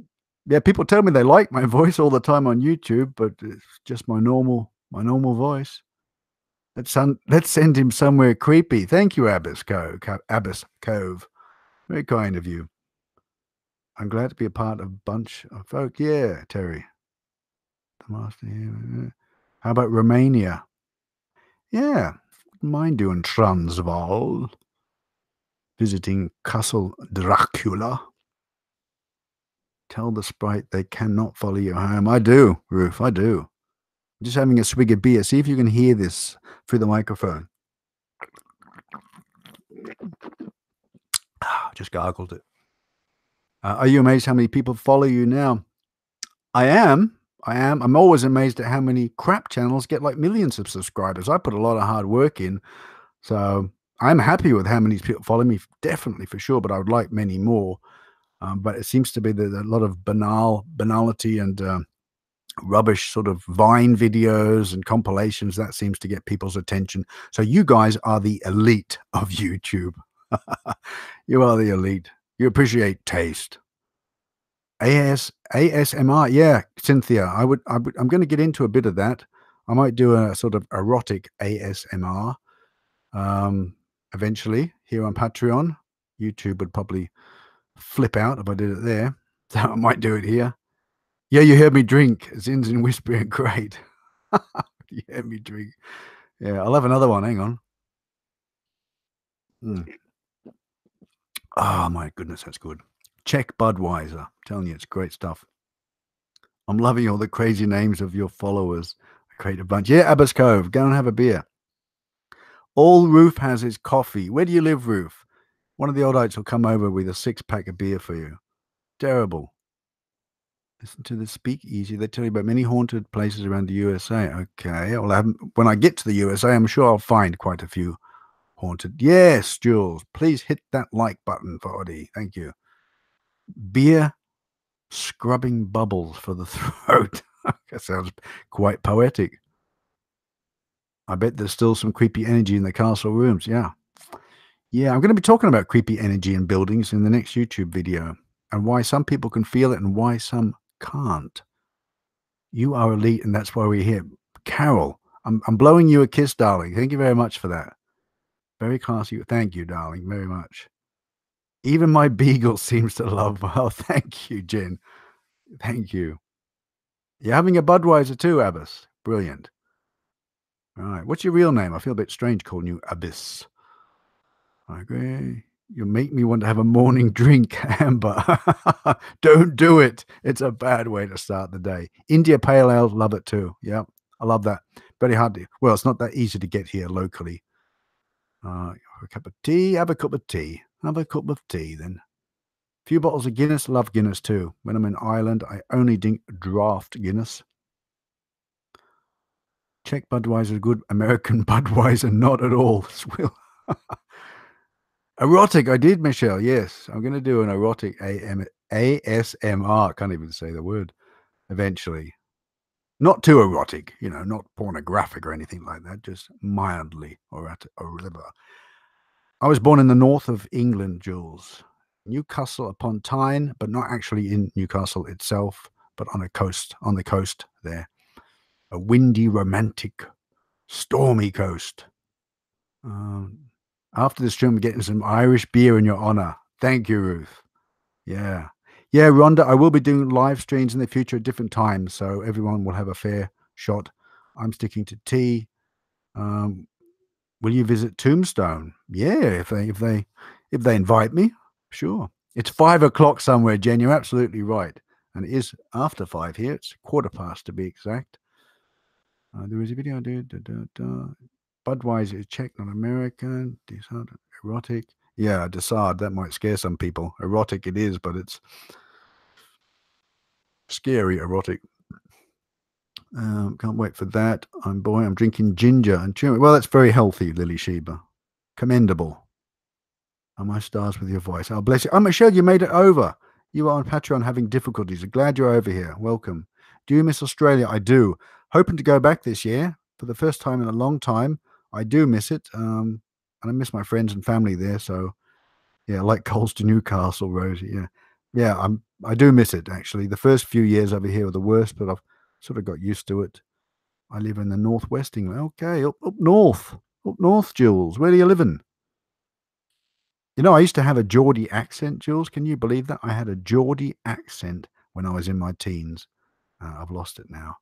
yeah, people tell me they like my voice all the time on YouTube, but it's just my normal, my normal voice. Let's, let's send him somewhere creepy. Thank you, Abbas Cove. Abbas Cove. Very kind of you. I'm glad to be a part of a bunch of folk. Yeah, Terry. The master here. How about Romania? Yeah. Wouldn't mind doing Transvaal. Visiting Castle Dracula. Tell the sprite they cannot follow you home. I do, Ruth. I do. I'm just having a swig of beer. See if you can hear this through the microphone. Just gargled it. Uh, are you amazed how many people follow you now? I am. I am. I'm always amazed at how many crap channels get like millions of subscribers. I put a lot of hard work in. So I'm happy with how many people follow me. Definitely, for sure. But I would like many more. Um, but it seems to be that a lot of banal banality and uh, rubbish sort of Vine videos and compilations, that seems to get people's attention. So you guys are the elite of YouTube. You are the elite. You appreciate taste. A S, A S M R, yeah, Cynthia. I would, I would, I'm going to get into a bit of that. I might do a sort of erotic A S M R um, eventually here on Patreon. YouTube would probably flip out if I did it there. So I might do it here. Yeah, you heard me drink. Zins and Whisper and Great. You heard me drink. Yeah, I'll have another one. Hang on. Mm. Oh, my goodness, that's good. Check Budweiser. I'm telling you, it's great stuff. I'm loving all the crazy names of your followers. I create a bunch. Yeah, Abbas Cove. Go and have a beer. All Roof has is coffee. Where do you live, Roof? One of the Oddites will come over with a six-pack of beer for you. Terrible. Listen to the speakeasy. They tell you about many haunted places around the U S A. Okay. Well, I haven't, when I get to the U S A, I'm sure I'll find quite a few haunted. Yes, Jules. Please hit that like button for Oddie. Thank you. Beer scrubbing bubbles for the throat. That sounds quite poetic. I bet there's still some creepy energy in the castle rooms. Yeah. Yeah, I'm going to be talking about creepy energy in buildings in the next YouTube video and why some people can feel it and why some can't. You are elite, and that's why we're here. Carol, I'm, I'm blowing you a kiss, darling. Thank you very much for that. Very classy. Thank you, darling, very much. Even my beagle seems to love. Well, thank you, Jen. Thank you. You're having a Budweiser too, Abbas. Brilliant. All right. What's your real name? I feel a bit strange calling you Abyss. I agree. You make me want to have a morning drink, Amber. Don't do it. It's a bad way to start the day. India Pale Ale, love it too. Yeah, I love that. Very hard to, well, it's not that easy to get here locally. Uh, a cup of tea, have a cup of tea. Have a cup of tea then. A few bottles of Guinness, love Guinness too. When I'm in Ireland, I only drink draft Guinness. Czech Budweiser, good. American Budweiser, not at all. Swill. Erotic, I did, Michelle. Yes, I'm going to do an erotic A S M R. Can't even say the word. Eventually, not too erotic, you know, not pornographic or anything like that. Just mildly erotic. I was born in the north of England, Jules. Newcastle upon Tyne, but not actually in Newcastle itself, but on a coast, on the coast there. A windy, romantic, stormy coast. Um, after the stream, we're getting some Irish beer in your honor. Thank you, Ruth. Yeah. Yeah, Rhonda, I will be doing live streams in the future at different times, so everyone will have a fair shot. I'm sticking to tea. Um, will you visit Tombstone? Yeah, if they if they if they invite me, sure. It's five o'clock somewhere, Jen. You're absolutely right, and it is after five here. It's quarter past to be exact. Uh, there is a video I did. Da, da, da. Budweiser is Czech, not American. Erotic. Yeah, de Sade. That might scare some people. Erotic it is, but it's scary erotic. Um, can't wait for that. I'm boy. I'm drinking ginger and turmeric. Well, that's very healthy, Lily Sheba. Commendable. Are my stars with your voice? Oh, bless you. Oh, Michelle, you made it over. You are on Patreon having difficulties. I'm glad you're over here. Welcome. Do you miss Australia? I do. Hoping to go back this year for the first time in a long time. I do miss it. Um, and I miss my friends and family there. So, yeah, like Coles to Newcastle, Rosie. Yeah, yeah. I'm. I do miss it actually. The first few years over here were the worst, but I've sort of got used to it. I live in the northwest England. Okay, up, up north. Up north, Jules. Where are you living? You know, I used to have a Geordie accent, Jules. Can you believe that? I had a Geordie accent when I was in my teens. Uh, I've lost it now.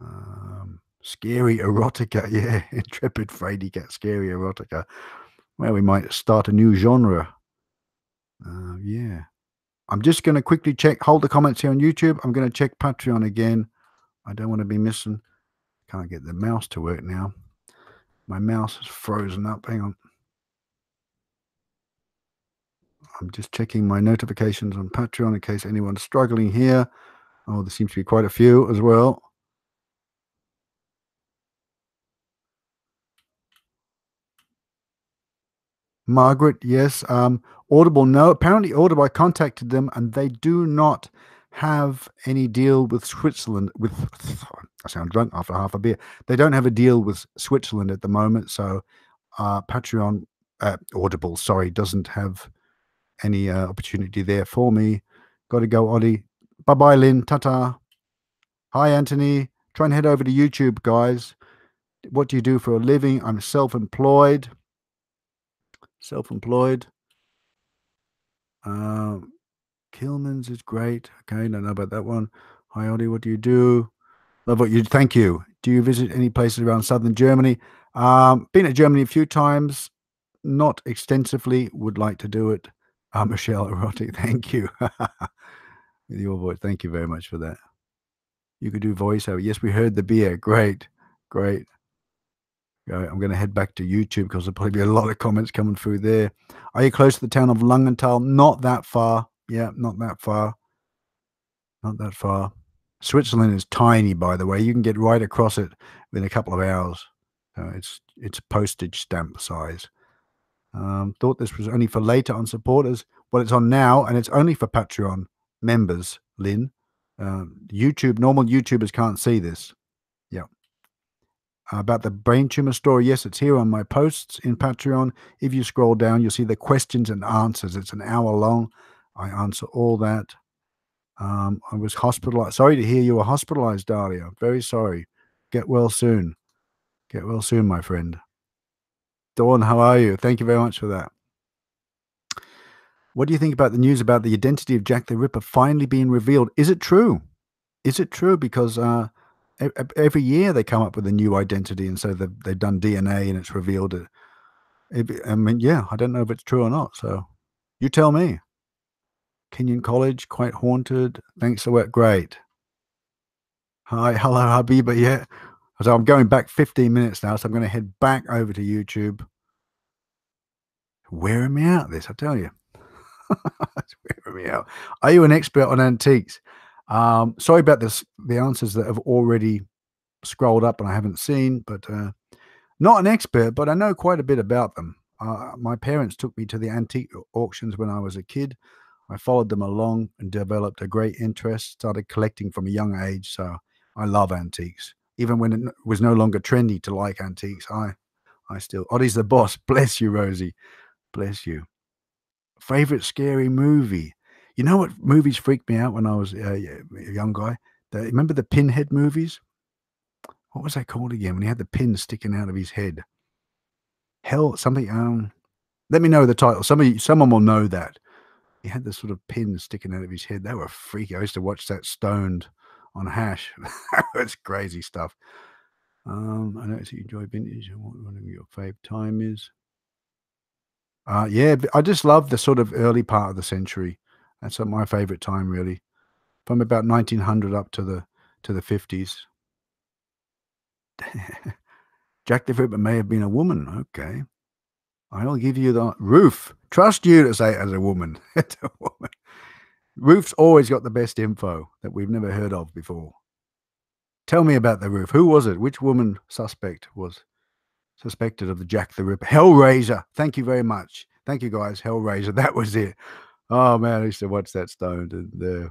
Um, scary erotica. Yeah, intrepid Frady cat. Scary erotica. Well, we might start a new genre. Uh, yeah. I'm just going to quickly check, hold the comments here on YouTube. I'm going to check Patreon again. I don't want to be missing. Can't get the mouse to work now. My mouse is frozen up. Hang on. I'm just checking my notifications on Patreon in case anyone's struggling here. Oh, there seems to be quite a few as well. Margaret, yes. Um, Audible, no. Apparently Audible, I contacted them and they do not have any deal with Switzerland. With I sound drunk after half a beer. They don't have a deal with Switzerland at the moment. So uh, Patreon, uh, Audible, sorry, doesn't have any uh, opportunity there for me. Got to go, Oddy. Bye-bye, Lynn. Ta-ta. Hi, Anthony. Try and head over to YouTube, guys. What do you do for a living? I'm self-employed. Self-employed. Uh, Kilman's is great. Okay, don't know about that one. Hi, Oddy, what do you do? Love what you do. Thank you. Do you visit any places around southern Germany? Um, been to Germany a few times. Not extensively. Would like to do it. Uh, Michelle Erotic, thank you. With your voice, thank you very much for that. You could do voiceover. Yes, we heard the beer. Great, great. I'm going to head back to YouTube because there'll probably be a lot of comments coming through there. Are you close to the town of Langenthal? Not that far. Yeah, not that far. Not that far. Switzerland is tiny, by the way. You can get right across it within a couple of hours. Uh, it's it's postage stamp size. Um, thought this was only for later on supporters. Well, it's on now, and it's only for Patreon members, Lynn. Um, YouTube, normal YouTubers can't see this. Yeah. About the brain tumor story, yes, it's here on my posts in Patreon. If you scroll down, you'll see the questions and answers. It's an hour long. I answer all that. Um, I was hospitalized. Sorry to hear you were hospitalized, Daria. Very sorry. Get well soon. Get well soon, my friend. Dawn, how are you? Thank you very much for that. What do you think about the news about the identity of Jack the Ripper finally being revealed? Is it true? Is it true? Because... Uh, every year they come up with a new identity, and so they've, they've done D N A and it's revealed it. It, I mean, yeah, I don't know if it's true or not, so you tell me. Kenyon College, quite haunted. Thanks for work. Great. Hi, hello, Habiba. Yeah, so I'm going back fifteen minutes now, so I'm going to head back over to YouTube. Wearing me out, this, I tell you. It's wearing me out. Are you an expert on antiques? Um, sorry about this, the answers that have already scrolled up and I haven't seen, but uh, not an expert, but I know quite a bit about them. Uh, my parents took me to the antique auctions when I was a kid. I followed them along and developed a great interest, started collecting from a young age, so I love antiques. Even when it was no longer trendy to like antiques, I I still... Oddy's the boss. Bless you, Rosie. Bless you. Favorite scary movie. You know what movies freaked me out when I was uh, a young guy? The, remember the Pinhead movies? What was that called again? When he had the pin sticking out of his head. Hell, something. Um, let me know the title. Somebody, someone will know that. He had this sort of pin sticking out of his head. They were freaky. I used to watch that stoned on hash. It's crazy stuff. Um, I noticed you enjoy vintage. What one of your fave time is? Uh, yeah, I just love the sort of early part of the century. That's my favorite time, really, from about nineteen hundred up to the to the fifties. Jack the Ripper may have been a woman. Okay, I'll give you the roof. Trust you to say it as a woman. It's a woman. Roof's always got the best info that we've never heard of before. Tell me about the roof. Who was it? Which woman suspect was suspected of the Jack the Ripper? Hellraiser. Thank you very much. Thank you, guys. Hellraiser. That was it. Oh man, I used to watch that stoned. And, uh,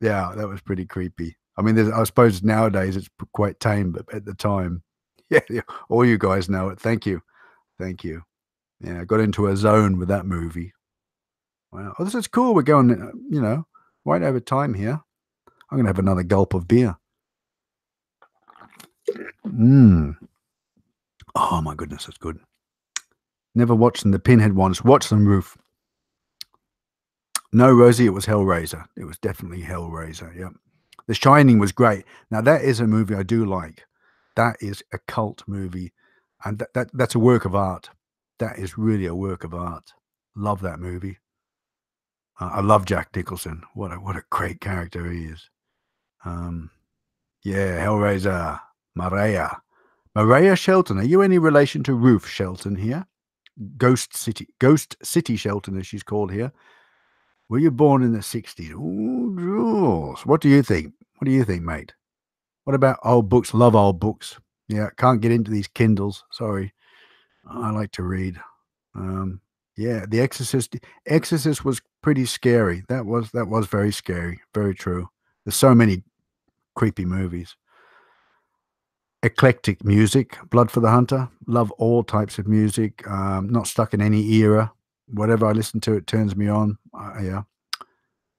yeah, that was pretty creepy. I mean, there's, I suppose nowadays it's quite tame, but at the time, yeah, yeah, all you guys know it. Thank you, thank you. Yeah, I got into a zone with that movie. Wow, oh, this is cool. We're going, you know, right over time here. I'm gonna have another gulp of beer. Mmm. Oh my goodness, that's good. Never watched them, the Pinhead ones. Watch them, Roof. No, Rosie, it was Hellraiser. It was definitely Hellraiser. Yeah. The Shining was great. Now, that is a movie I do like. That is a cult movie. And that, that that's a work of art. That is really a work of art. Love that movie. Uh, I love Jack Nicholson. What a, what a great character he is. Um, yeah, Hellraiser. Maria. Maria Shelton. Are you any relation to Ruth Shelton here? Ghost City. Ghost City Shelton, as she's called here. Were you born in the sixties? Ooh, rules. What do you think? What do you think, mate? What about old books? Love old books. Yeah, can't get into these Kindles. Sorry. I like to read. Um, yeah, The Exorcist. Exorcist was pretty scary. That was that was very scary. Very true. There's so many creepy movies. Eclectic music. Blood for the Hunter. Love all types of music. Um, not stuck in any era. Whatever I listen to, it turns me on. Uh, yeah.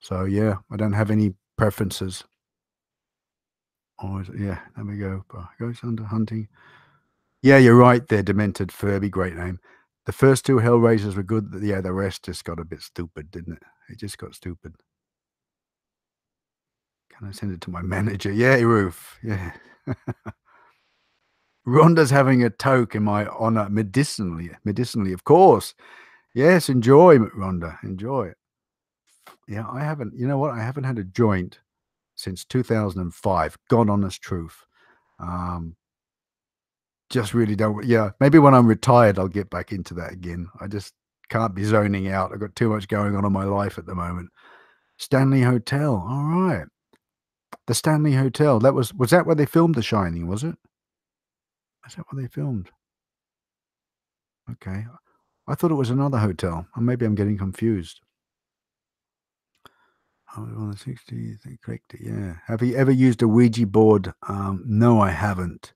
So, yeah, I don't have any preferences. Always, yeah, there we go. Goes under hunting. Yeah, you're right there, Demented Furby. Great name. The first two Hellraisers were good. Yeah, the rest just got a bit stupid, didn't it? It just got stupid. Can I send it to my manager? Yeah, Roof. Yeah. Rhonda's having a toke in my honor medicinally. Medicinally, of course. Yes, enjoy, Rhonda. Enjoy it. Yeah, I haven't, you know what? I haven't had a joint since two thousand five. God honest truth. Um, just really don't, yeah. Maybe when I'm retired, I'll get back into that again. I just can't be zoning out. I've got too much going on in my life at the moment. Stanley Hotel. All right. The Stanley Hotel. That was, was that where they filmed The Shining, was it? Is that where they filmed? Okay. I thought it was another hotel. Or maybe I'm getting confused. I was on the sixties, correct? Yeah. Have you ever used a Ouija board? Um, no, I haven't.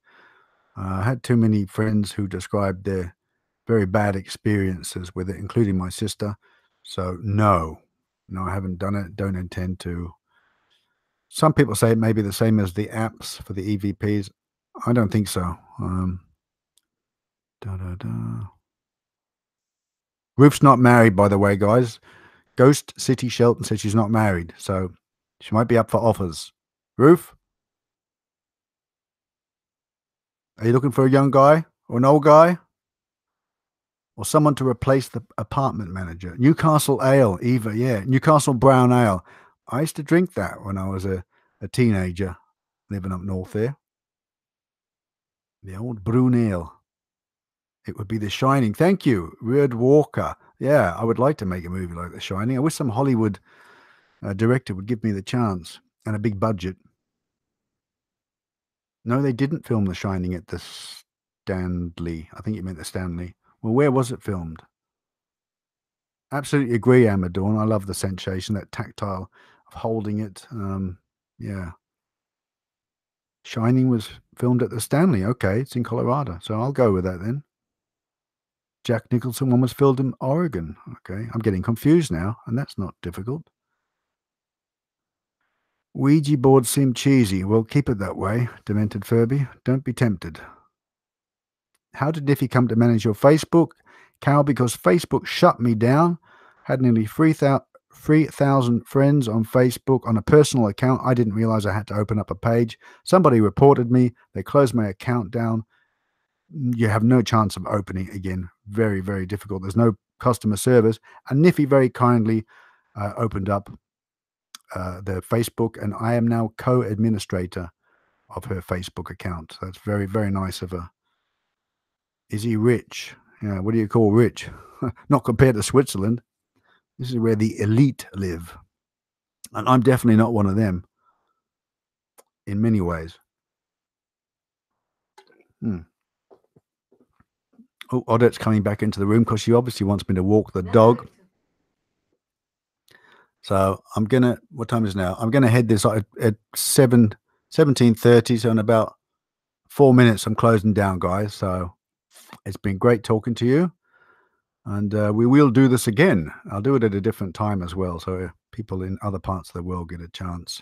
Uh, I had too many friends who described their very bad experiences with it, including my sister. So no, no, I haven't done it. Don't intend to. Some people say it may be the same as the apps for the E V Ps. I don't think so. Um, da da da. Ruth's not married, by the way, guys. Ghost City Shelton says she's not married, so she might be up for offers. Ruth? Are you looking for a young guy or an old guy? Or someone to replace the apartment manager? Newcastle Ale, Eva, yeah. Newcastle Brown Ale. I used to drink that when I was a, a teenager living up north there. The old Brown Ale. It would be The Shining. Thank you, Ruud Walker. Yeah, I would like to make a movie like The Shining. I wish some Hollywood uh, director would give me the chance and a big budget. No, they didn't film The Shining at the Stanley. I think you meant the Stanley. Well, where was it filmed? Absolutely agree, Amadorn. I love the sensation, that tactile of holding it. Um, yeah. Shining was filmed at the Stanley. Okay, it's in Colorado. So I'll go with that then. Jack Nicholson one was filmed in Oregon. Okay, I'm getting confused now, and that's not difficult. Ouija boards seem cheesy. Well, keep it that way, Demented Furby. Don't be tempted. How did Niffy come to manage your Facebook? Cal, because Facebook shut me down. Had nearly three thousand friends on Facebook on a personal account. I didn't realize I had to open up a page. Somebody reported me. They closed my account down. You have no chance of opening it again. Very, very difficult. There's no customer service. And Niffy very kindly uh, opened up Uh, their Facebook, and I am now co-administrator of her Facebook account. So that's very, very nice of her. Is he rich? Yeah, what do you call rich? Not compared to Switzerland. This is where the elite live. And I'm definitely not one of them in many ways. Hmm. Oh, Odette's coming back into the room because she obviously wants me to walk the dog. So I'm going to, what time is it now? I'm going to head this at, at seven, seventeen thirty. So in about four minutes, I'm closing down, guys. So it's been great talking to you. And uh, we will do this again. I'll do it at a different time as well, so people in other parts of the world get a chance.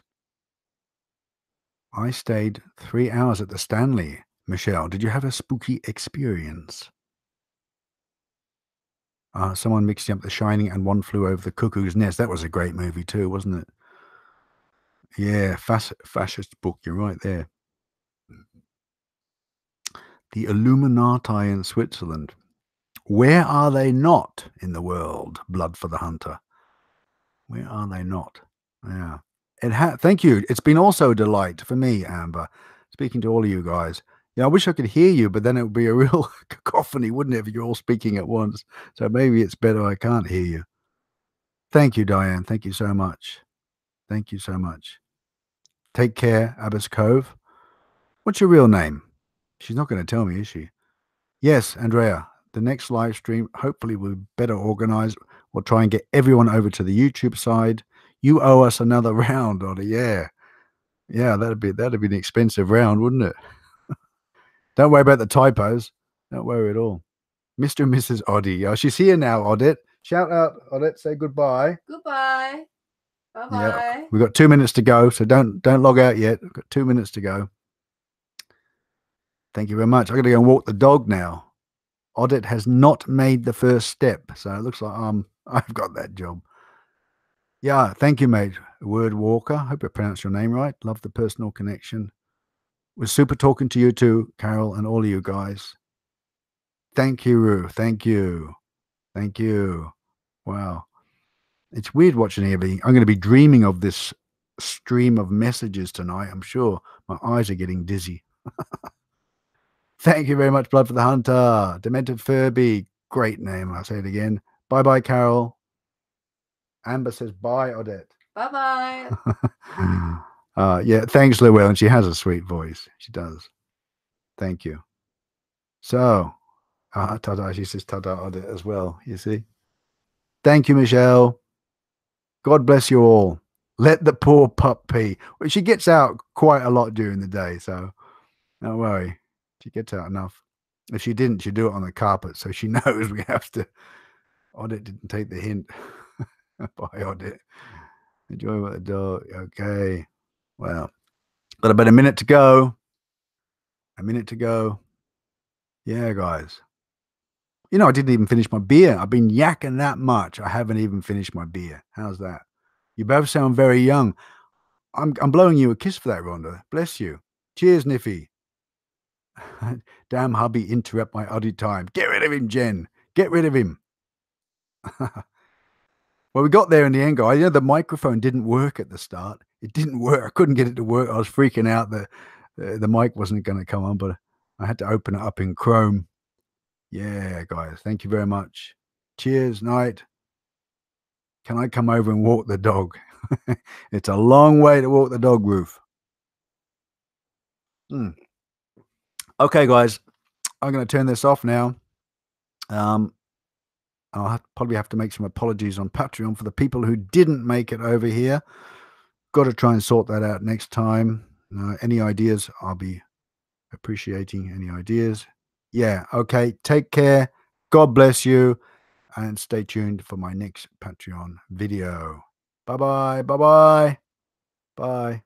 I stayed three hours at the Stanley. Michelle, did you have a spooky experience? Uh, someone mixing up The Shining and One Flew Over the Cuckoo's Nest. That was a great movie too, wasn't it? Yeah, fasc fascist book. You're right there. The Illuminati in Switzerland. Where are they not in the world? Blood for the Hunter. Where are they not? Yeah. It ha Thank you. It's been also a delight for me, Amber, speaking to all of you guys. Yeah, I wish I could hear you, but then it would be a real cacophony, wouldn't it, if you're all speaking at once? So maybe it's better I can't hear you. Thank you, Diane. Thank you so much. Thank you so much. Take care, Abbas Cove. What's your real name? She's not going to tell me, is she? Yes, Andrea. The next live stream, hopefully we'll be better organized. We'll try and get everyone over to the YouTube side. You owe us another round, Oddie. Yeah. Yeah, that'd be, that'd be an expensive round, wouldn't it? Don't worry about the typos. Don't worry at all. Mister and Missus Oddie. Oh, she's here now, Odette. Shout out, Odette. Say goodbye. Goodbye. Bye-bye. Yeah. We've got two minutes to go, so don't don't log out yet. We've got two minutes to go. Thank you very much. I've got to go and walk the dog now. Odette has not made the first step, so it looks like um, I've got that job. Yeah, thank you, mate. Word Walker. Hope I pronounced your name right. Love the personal connection. It was super talking to you too, Carol, and all of you guys. Thank you, Roo. Thank you. Thank you. Wow. It's weird watching everything. I'm going to be dreaming of this stream of messages tonight, I'm sure. My eyes are getting dizzy. Thank you very much, Blood for the Hunter. Demented Furby. Great name. I'll say it again. Bye-bye, Carol. Amber says bye, Odette. Bye-bye. Uh, yeah, thanks, Llewellyn. She has a sweet voice. She does. Thank you. So, uh, ta-da. She says ta-da on it as well, you see. Thank you, Michelle. God bless you all. Let the poor pup pee. Well, she gets out quite a lot during the day, so don't worry. She gets out enough. If she didn't, she'd do it on the carpet, so she knows we have to. Odette didn't take the hint. Bye, Odette. Enjoy what the dog. Okay. Well, got about a minute to go. A minute to go. Yeah, guys. You know, I didn't even finish my beer. I've been yakking that much. I haven't even finished my beer. How's that? You both sound very young. I'm, I'm blowing you a kiss for that, Rhonda. Bless you. Cheers, Niffy. Damn hubby, interrupt my oddie time. Get rid of him, Jen. Get rid of him. Well, we got there in the end, guys. You know, the microphone didn't work at the start. It didn't work. I couldn't get it to work. I was freaking out that uh, the mic wasn't going to come on, but I had to open it up in Chrome. Yeah, guys. Thank you very much. Cheers, night. Can I come over and walk the dog? It's a long way to walk the dog, Roof. Hmm. Okay, guys. I'm going to turn this off now. Um, I'll have, probably have to make some apologies on Patreon for the people who didn't make it over here. Got to try and sort that out next time. Uh, any ideas? I'll be appreciating any ideas. Yeah. Okay. Take care. God bless you, and stay tuned for my next Patreon video. Bye-bye, bye-bye, bye.